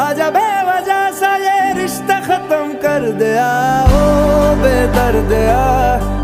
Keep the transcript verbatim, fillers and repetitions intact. आजा बेवजह सा ये रिश्ता खत्म कर दिया, वो बेदर्द दिया।